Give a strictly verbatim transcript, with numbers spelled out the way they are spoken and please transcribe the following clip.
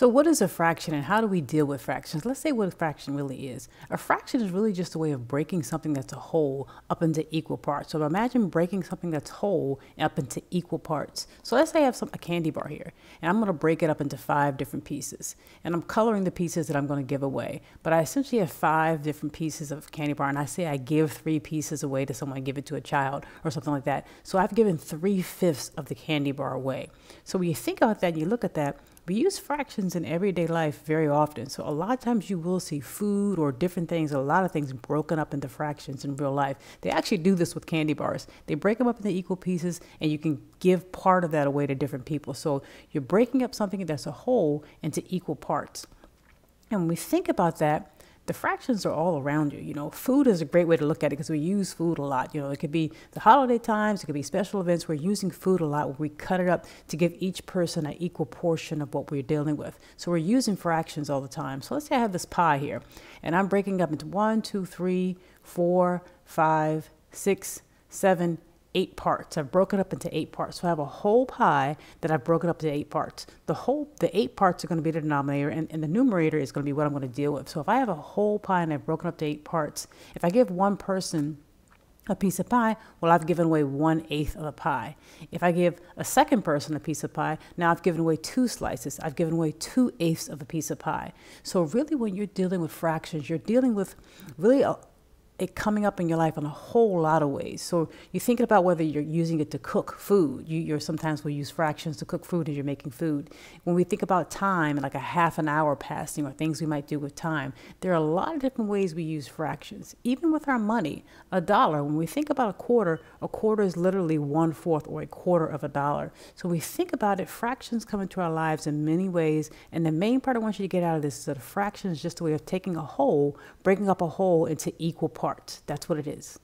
So what is a fraction and how do we deal with fractions? Let's say what a fraction really is. A fraction is really just a way of breaking something that's a whole up into equal parts. So imagine breaking something that's whole up into equal parts. So let's say I have some, a candy bar here, and I'm going to break it up into five different pieces. And I'm coloring the pieces that I'm going to give away. But I essentially have five different pieces of candy bar, and I say I give three pieces away to someone, I give it to a child or something like that. So I've given three-fifths of the candy bar away. So when you think about that and you look at that, we use fractions in everyday life very often. So a lot of times you will see food or different things, a lot of things broken up into fractions in real life. They actually do this with candy bars. They break them up into equal pieces and you can give part of that away to different people. So you're breaking up something that's a whole into equal parts. And when we think about that, the fractions are all around you. You know, food is a great way to look at it because we use food a lot. You know, it could be the holiday times, it could be special events. We're using food a lot where we cut it up to give each person an equal portion of what we're dealing with. So we're using fractions all the time. So let's say I have this pie here and I'm breaking up into one, two, three, four, five, six, seven, eight parts. I've broken up into eight parts. So I have a whole pie that I've broken up into eight parts. The whole, the eight parts are going to be the denominator, and, and the numerator is going to be what I'm going to deal with. So if I have a whole pie and I've broken up to eight parts, if I give one person a piece of pie, well, I've given away one eighth of a pie. If I give a second person a piece of pie, now I've given away two slices. I've given away two eighths of a piece of pie. So really when you're dealing with fractions, you're dealing with really a it coming up in your life in a whole lot of ways. So you're thinking about whether you're using it to cook food. You, you're sometimes will use fractions to cook food as you're making food. When we think about time, like a half an hour passing or things we might do with time, there are a lot of different ways we use fractions. Even with our money, a dollar, when we think about a quarter, a quarter is literally one fourth or a quarter of a dollar. So we think about it, fractions come into our lives in many ways. And the main part I want you to get out of this is that a fraction is just a way of taking a whole, breaking up a whole into equal parts. That's what it is.